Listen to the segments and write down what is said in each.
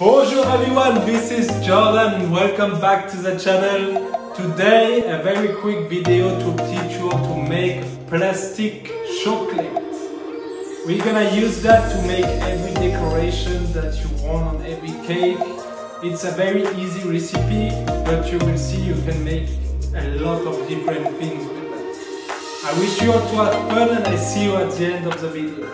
Bonjour everyone, this is Jordan. Welcome back to the channel. Today a very quick video to teach you to make plastic chocolate. We're gonna use that to make every decoration that you want on every cake. It's a very easy recipe, but you will see you can make a lot of different things with that. I wish you all to have fun and I see you at the end of the video.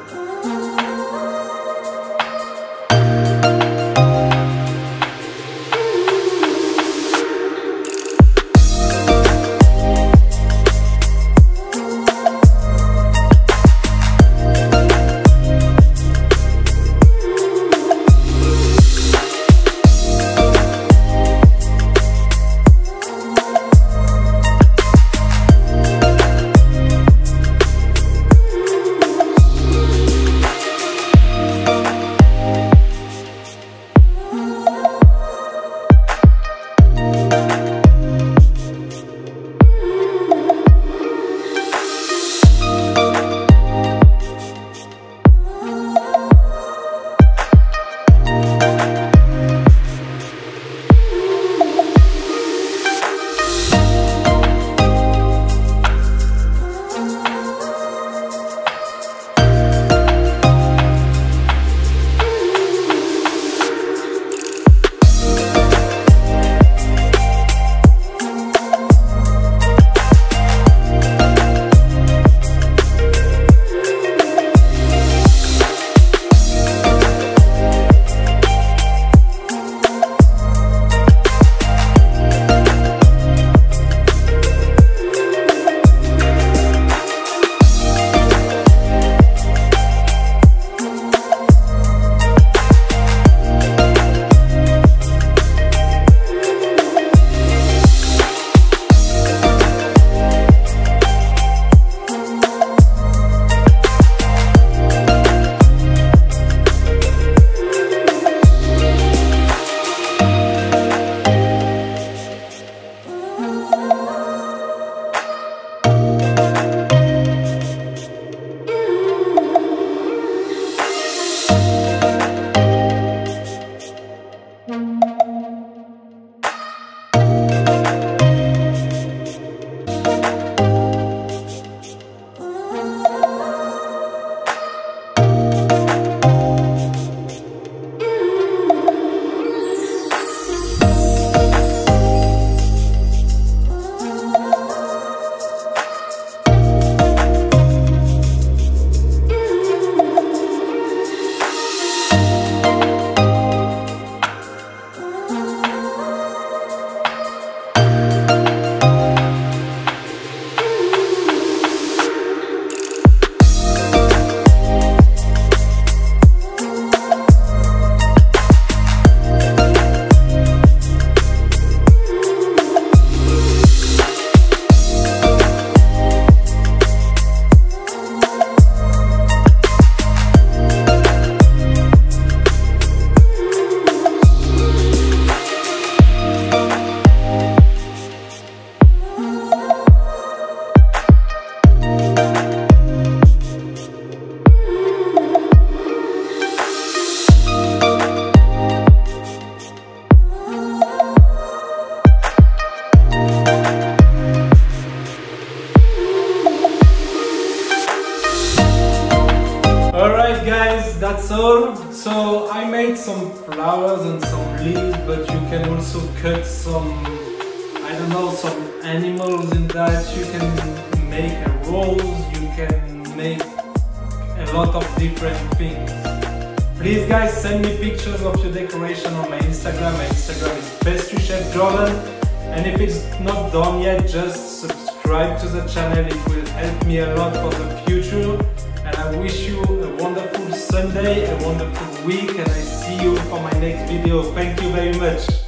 That's all. So I made some flowers and some leaves, but you can also cut some, I don't know, some animals in that. You can make a rose, you can make a lot of different things. Please guys, send me pictures of your decoration on my Instagram. My Instagram is pastrychefjordane, and if it's not done yet, just subscribe to the channel. It will help me a lot for the future. And I wish you a wonderful Sunday, a wonderful week, and I see you for my next video. Thank you very much.